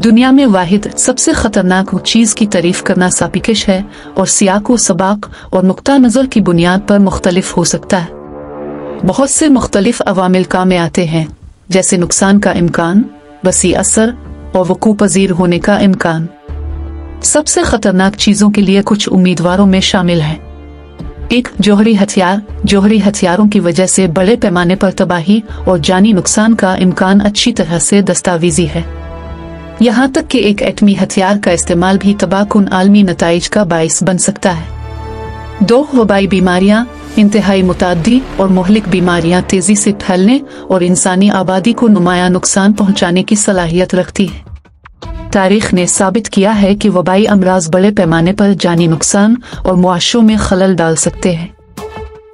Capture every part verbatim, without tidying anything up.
दुनिया में वाहिद सबसे खतरनाक चीज़ की तारीफ करना सापिकिश है और सियाक व सबाक और नुक्ता नज़र की बुनियाद पर मुख्तलिफ हो सकता है। बहुत से मुख्तलिफ अवामिल काम में आते हैं, जैसे नुकसान का इम्कान, वसी असर और वकू पजीर होने का इम्कान। सबसे खतरनाक चीज़ों के लिए कुछ उम्मीदवारों में शामिल हैं। एक, जौहरी हथियार। जौहरी हथियारों की वजह से बड़े पैमाने पर तबाही और जानी नुकसान का इम्कान अच्छी तरह से दस्तावेजी है, यहाँ तक कि एक एटमी हथियार का इस्तेमाल भी तबाहकुन आलमी नताइज का बायस बन सकता है। दो, वबाई बीमारियाँ। इंतहाई मुतादी और मुहलिक बीमारियाँ तेजी से फैलने और इंसानी आबादी को नुमाया नुकसान पहुँचाने की सलाहियत रखती है। तारीख ने साबित किया है कि वबाई अमराज बड़े पैमाने पर जानी नुकसान और मुआशों में खलल डाल सकते हैं।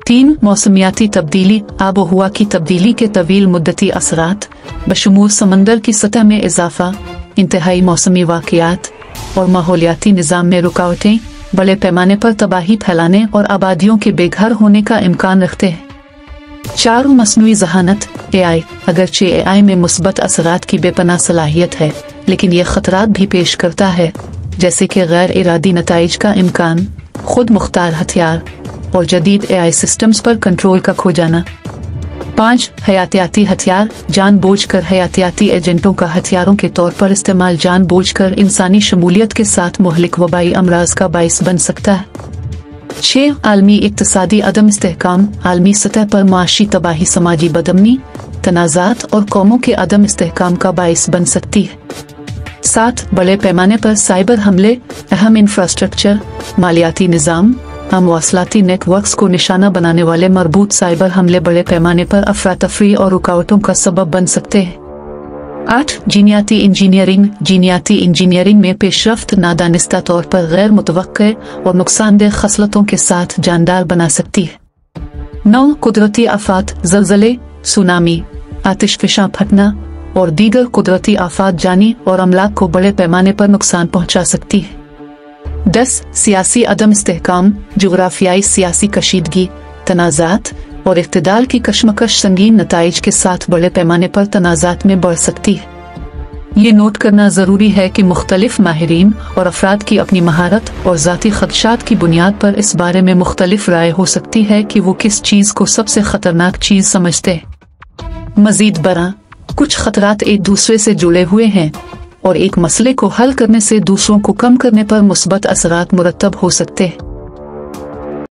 तीन, मौसमियाती तब्दीली। आबो हवा की तब्दीली के तवील मुद्दती असरात, बशमूल समंदर की सतह में इजाफा, इंतहाई मौसमी वाक़ियात और माहौलियाती निज़ाम में रुकावटें बड़े पैमाने पर तबाही फैलाने और आबादियों के बेघर होने का इम्कान रखते हैं। चार, मसनूई जहानत, ए आई। अगरचे ए आई में मुस्बत असरात की बेपनाह सलाहियत है, लेकिन यह ख़तरात भी पेश करता है, जैसे कि गैर इरादी नताइज का इम्कान, खुद मुख्तार हथियार और जदीद ए आई सिस्टम्स पर कंट्रोल का खो जाना। पाँच, हयातियाती हथियार। जानबूझकर हयातियाती एजेंटों का हथियारों के तौर पर इस्तेमाल जानबूझकर इंसानी शमूलियत के साथ मुहलिक वबाई अमराज का बायस बन सकता है। छः, आलमी इक्तसादी अदम इस्तेहकाम। आलमी सतह पर माशी तबाही समाजी बदमनी, तनाज़ात और कौमों के अदम इस्तेहकाम का बायस बन सकती है। सात, बड़े पैमाने पर साइबर हमले। अहम इंफ्रास्ट्रक्चर, मालियाती निज़ाम, अमवासलाती नेटवर्क्स को निशाना बनाने वाले मरबूत साइबर हमले बड़े पैमाने पर अफरातफरी और रुकावटों का सबब बन सकते हैं। आठ, जीनियाती इंजीनियरिंग। जीनियाती इंजीनियरिंग में पेशरफ्त नादानिस्ता तौर पर गैर मुतवक्के और नुकसानदेह खसलतों के साथ जानदार बना सकती है। नौ, कुदरती आफात। जलजले, सुनामी, आतिशफिशां फटना और दीगर कुदरती आफात जानी और अमलाक को बड़े पैमाने पर नुकसान पहुँचा सकती है। दस, सियासी अदम इस्तेहकाम। जुग्राफियाई सियासी कशीदगी, तनाज़ात और इख्तिदार की कशमकश संगीन नताइज के साथ बड़े पैमाने पर तनाज़ात में बढ़ सकती है। ये नोट करना ज़रूरी है कि मुख्तलिफ माहिरीन और अफराद की अपनी महारत और ज़ाती ख़दशात की बुनियाद पर इस बारे में मुख्तलिफ राय हो सकती है कि वो किस चीज़ को सबसे ख़तरनाक चीज़ समझते हैं। मज़ीद बरा, कुछ ख़तरात एक दूसरे से जुड़े हुए हैं और एक मसले को हल करने से दूसरों को कम करने पर मुस्बत असरात मुरतब हो सकते हैं।